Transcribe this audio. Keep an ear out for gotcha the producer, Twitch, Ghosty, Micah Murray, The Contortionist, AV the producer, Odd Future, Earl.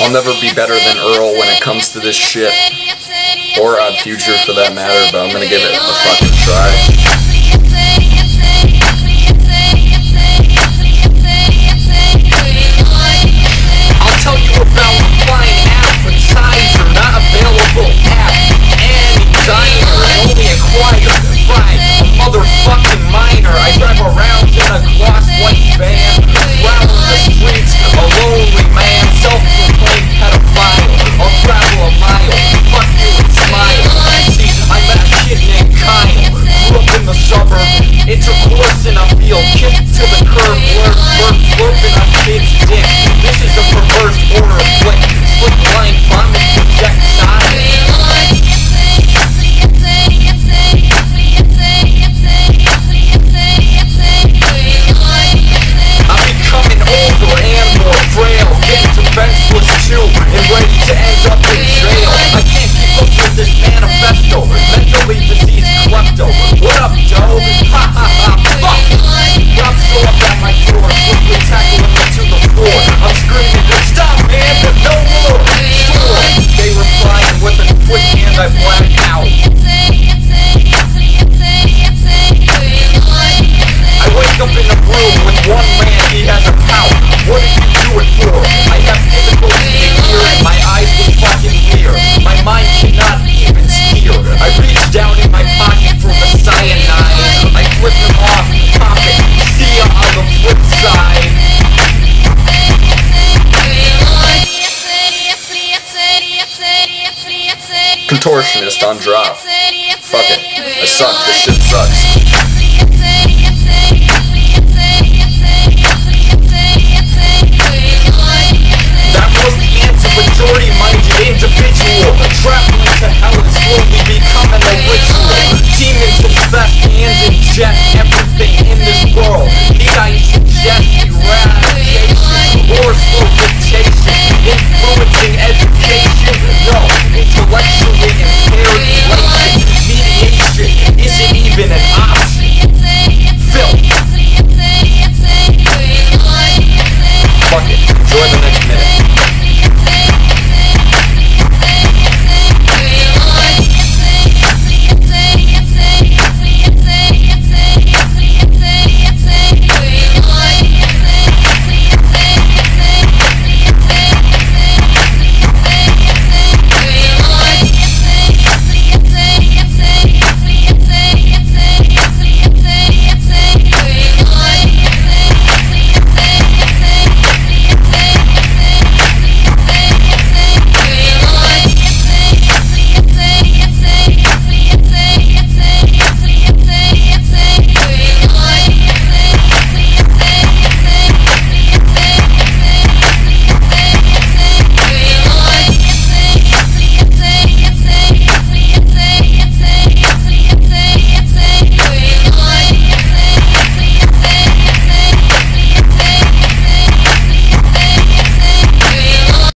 I'll never be better than Earl when it comes to this shit, or Odd Future for that matter, but I'm gonna give it a fucking try. Intercourse in a field, kicked to the curb, blurping a kid's dick. This is a perverse order of flick, line, vomit, project, side. I'm becoming older and more frail, getting defenseless too, and ready to end up in jail. I can't keep up with this manifesto, mentally diseased corrupto. What up, Joe? Contortionist on drop. Fuck it. I suck. This shit sucks.